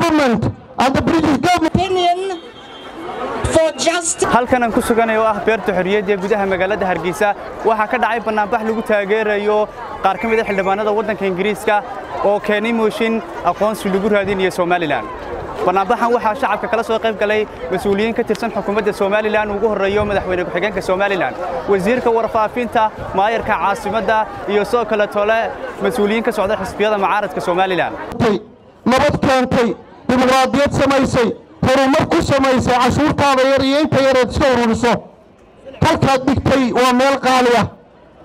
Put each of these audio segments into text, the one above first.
government and the British government. Opinion for justice. هل كان نقص كان يواه بيرت حرية دي بدها مجالات هرجيسة وهكذا عيب النباح لوجو تاجر يو قاركم بدها حلبانة دورنا كإنجليزكا أو كاني موشين أقانس لوجو هذين يسوماليلاند. بنابحان وحى شعب كلا سوق قيف كلاي مسؤولين كترسن حكومة السوماليلاند وجوه الرئيوم مدحوينك حكان كسوماليلاند وزيرك ورفافين تا ماير كعاصمة دا يسوق كلا طلع مسؤولين كسعودة حسبية معارض كسوماليلاند. نبض كانتي ديمقراطية سمايسي فرمركو سمايسي عشور تغييرين تغييرات شورسو هلكاد ديكتي وميل قالية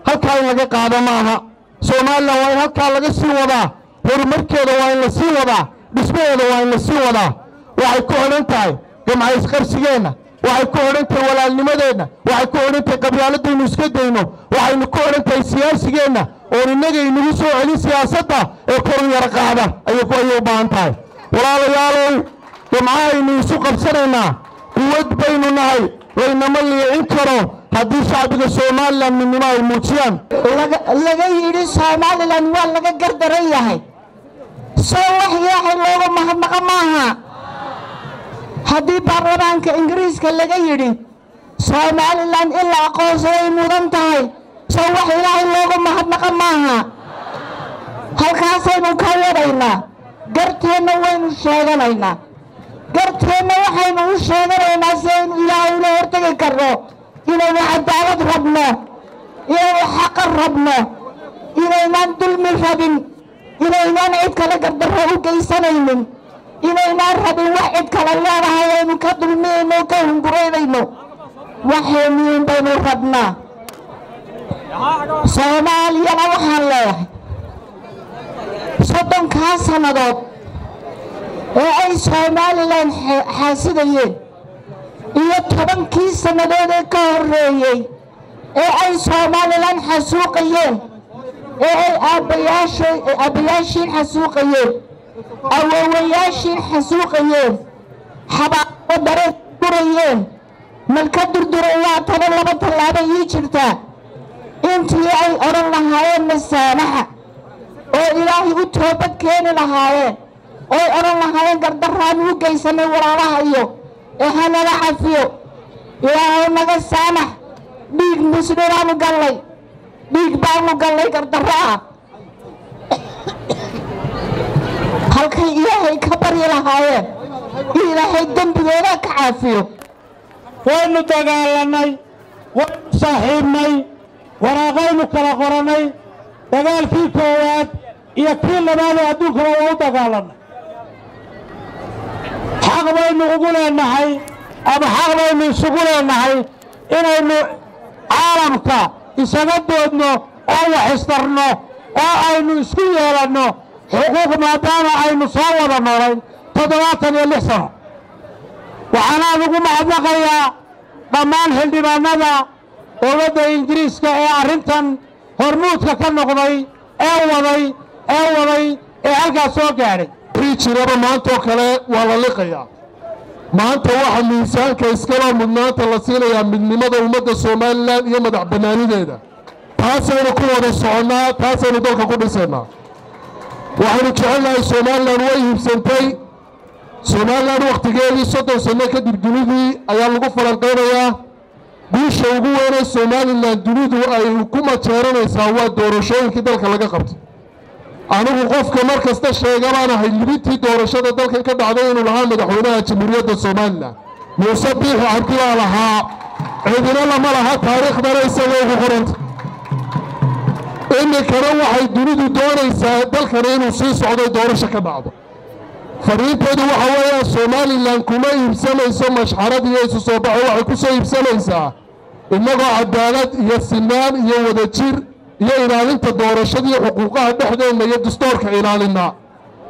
هلكاد لقى قاعدة معها سوماليا وين هلكاد لقى سيوضة فرمركيدة وين لسيوضة دسميدة وين لسيوضة وحي كورنتاي جمعي سخرسيينا وحي كورنتاي ولالنمدينا وحي كورنتاي قبيالتي نسكدينو وحي كورنتاي سياسيينا ورنجي نوسو علي سياسته وكورن يرقاده أيكو أيو بانتاي ولا ليالو جمعاي نوسو قبسرنا قوة بيننا وإنما اللي ينكروا هدي شعب الصومال من نماء الموتيان لغا يري الصومال الأنوال لغا قردرية هاي سوح ياحي لغا مهمق ماها هدي بارلمانك إنجريز كاللغا يري صومال الأن إلا قوسي مدنتاي سوح إلهي اللوغو محدنقا ماها هل كاسينو كايرينا قرتينو وين شاغلينا قرتينو وحينو شاغلينا سين إلهي لهورتك كرو إلهي عدالة ربنا إلهي حق ربنا إلهي نان دلمي ربن إلهي نان عيدك لقدر روكي سنينن إلهي نان ربن وحيدك لالله هايينو كدلمينو كهنقرينينو وحينين بينو ربنا Soomaaliya waxaan leeyahay 70 sanadood oo ay Soomaaliland xaasidayeen iyo 10 sanadood ee ka horeeyay ee ay Soomaaliland xasuuqayeen ee ay abayaashiin xasuuqayeen awoowayaashiin xasuuqayeen xabaaqo dareen durayeen malka durduraya tan laba talaabo ii jirta intii ay oran lahaayeen masalaha oo ilaahi u toobad keen lahaayeen oo oran lahaayeen gardarraan u geysanay walaalaha iyo ehelada xafiyo ilaahi naga saamax dhiig musduraan galay dhiig baan galay gardarraa halkii ilaahi ka bari lahaayeen ilaahi dambigooda ka caafiyo waynu dagaalanay waynu saaxiibnay وراغينو كلا قراني دقال كي كواد إيا كي لبادو هدو كلاو دقالنا حق بينو قولينا هاي أما حق بينو سقولينا هاي إنو عالمكا إساقدو إنو أو حسترنو أو أينو إسكيه لنو حقوق مادانا أينو صورة نورين تدواتني اللي حسنو وحنا نقوم أحبقيا ضمان هلدبانا ذا ولكن إنجليز كأرنتن هرموت ككنقضي أوضي أوضي أرجع سوكاري. بريتش ربع ما أنتوا كلا ولا لقيا. ما أنتوا واحد الإنسان كيسكلا مننا تلصيلة يا من لماذا وماذا سومال لا يمدح بناني ده. تاسع نقول الصعنا تاسع ندور كقول سما. واحد كحلا سومال لا رويه سنتي سومال لا وقت جالي صدق سنك دبجنوبي أيام قفل القرية. بيش يقولون Somaliland دلودو أي حكومة تيران سوا دورشين كده كلا جابت. أنا وقف كمركز تشريع جماعة هيلبيتي دورشة ده كده بعدين ولها مدحونا جمهورية الصومالية. نصبح عبدنا لها عبدنا لما لها تاريخ دريس وهو قرنت. إن كروح الدلودو دوريس ده كرين وصيص عضو دورشة كبعضه. فريد بدو حوايا Somaliland كما يبسم يسمى شحرات يسوس وبعوع كوسا يبسم يسا. النقا عدالات يا السنان يا ودجير يا إيران أنت دور الشديد حقوقها بحدا ما يدستور كإيران لنا.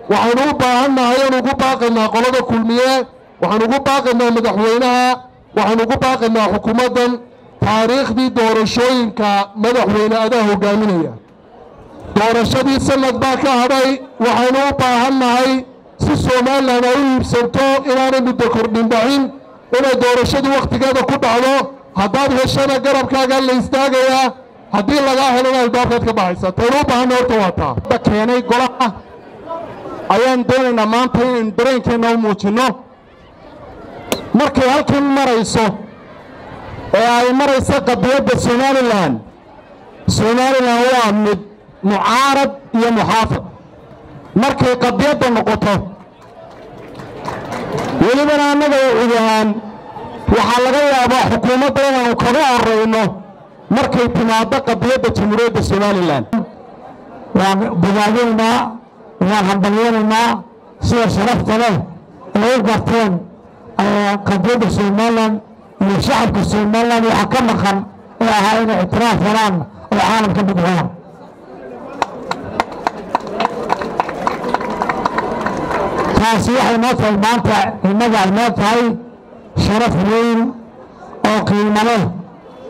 وحنوب عنا هي نجوب باقنا قلنا كل مياه وحنوب باقنا مدحوينها وحنوب باقنا حكومة تاريخ دي دور الشوين كمدحوينها ده جامنية. دور الشديد سنة باقي هاي وحنوب عنا هاي سومال لنا يبسمتو إيران مدكور دمبعين إلى دور الشديد وقت جاده كل على هذا الشارع جرب كأجل الاستعجال هذه لغاها لنا الباب كتبها ساتروبها نورتوها بكرني قلها ayaan doonaynaa maanta in dareenkeena u muujino markay halkan marayso ee ay marayso qabyada Somaliland Somaliland waa mid mucaarad iyo muxaafid markay qabyada noqoto waliba anaga ugaan waxa laga yaabaa xukuumadda inaan kaga horeyno markay timaado qabyada jamhuuriyadda Somaliland وأنا أقول ما شرفت له ويقفتون قضية سومالان وشعب سومالان وحكمهم وهاين اعتراف فلان وعالم كبدوان تاسيح الموت المانتع المدع الموت هاي شرف وين وقيمة له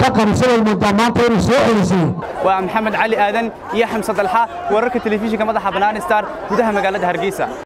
كقريه سي المدمن تري سوء سي ومحمد علي آذن يا حمص الحا وركت تلفزيون كمضحى بنان ستار وده مقالة هرقيسة.